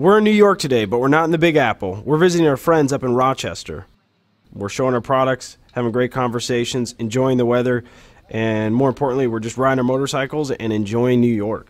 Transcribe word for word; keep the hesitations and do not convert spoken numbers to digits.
We're in New York today, but we're not in the Big Apple. We're visiting our friends up in Rochester. We're showing our products, having great conversations, enjoying the weather, and more importantly, we're just riding our motorcycles and enjoying New York.